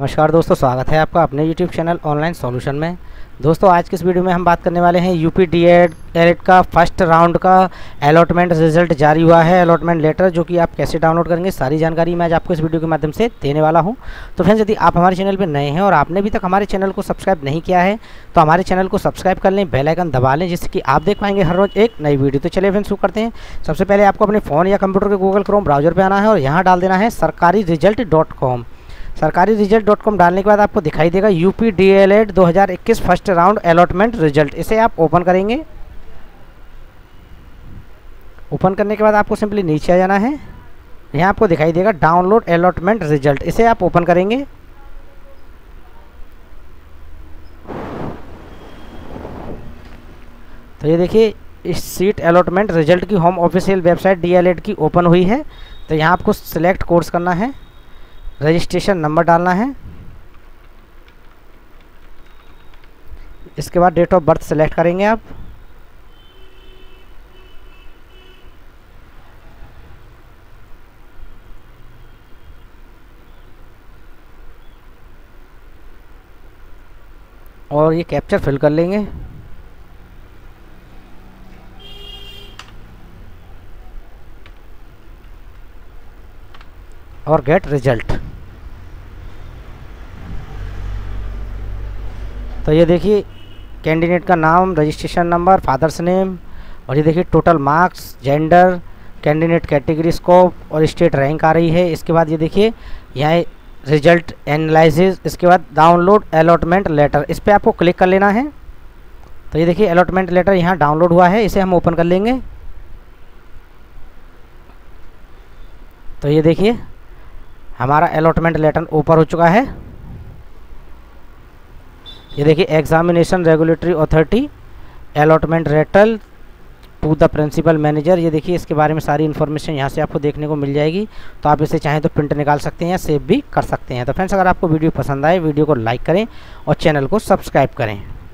नमस्कार दोस्तों, स्वागत है आपका अपने YouTube चैनल ऑनलाइन सॉल्यूशन में। दोस्तों आज की इस वीडियो में हम बात करने वाले हैं UPDELED का फर्स्ट राउंड का अलॉटमेंट रिजल्ट जारी हुआ है, अलॉटमेंट लेटर जो कि आप कैसे डाउनलोड करेंगे सारी जानकारी मैं आज आपको इस वीडियो के माध्यम से देने वाला हूं। तो फ्रेंड्स यदि आप हमारे चैनल पर नए हैं और आपने अभी तक हमारे चैनल को सब्सक्राइब नहीं किया है तो हमारे चैनल को सब्सक्राइब कर लें, बेल आइकन दबा लें जिससे कि आप देख पाएंगे हर रोज़ एक नई वीडियो। तो चलिए फ्रेंड्स शुरू करते हैं। सबसे पहले आपको अपने फ़ोन या कंप्यूटर के गूगल क्रोम ब्राउज़र पर आना है और यहाँ डाल देना है sarkariresult.com। sarkariresult.com डालने के बाद आपको दिखाई देगा UPDELED 2021 first round allotment result, इसे आप ओपन करेंगे। ओपन करने के बाद आपको सिंपली नीचे आ जाना है, यहाँ आपको दिखाई देगा डाउनलोड अलॉटमेंट रिजल्ट, इसे आप ओपन करेंगे। तो ये देखिए इस सीट अलॉटमेंट रिजल्ट की होम ऑफिशियल वेबसाइट d.el.ed की ओपन हुई है। तो यहाँ आपको सिलेक्ट कोर्स करना है, रजिस्ट्रेशन नंबर डालना है, इसके बाद डेट ऑफ बर्थ सेलेक्ट करेंगे आप। और ये कैप्चर फिल कर लेंगे। और गेट रिजल्ट। तो ये देखिए कैंडिडेट का नाम, रजिस्ट्रेशन नंबर, फादर्स नेम, और ये देखिए total marks, gender, candidate category, scope और स्टेट रैंक आ रही है। इसके बाद ये देखिए यहाँ रिजल्ट एनालिसिस, इसके बाद डाउनलोड अलॉटमेंट लेटर, इस पर आपको क्लिक कर लेना है। तो ये देखिए अलॉटमेंट लेटर यहाँ डाउनलोड हुआ है, इसे हम ओपन कर लेंगे। तो ये देखिए हमारा अलॉटमेंट लेटर ऊपर हो चुका है। ये देखिए examination regulatory authority allotment letter to the principal manager, ये देखिए इसके बारे में सारी इन्फॉर्मेशन यहाँ से आपको देखने को मिल जाएगी। तो आप इसे चाहें तो प्रिंट निकाल सकते हैं या सेव भी कर सकते हैं। तो फ्रेंड्स अगर आपको वीडियो पसंद आए वीडियो को लाइक करें और चैनल को सब्सक्राइब करें।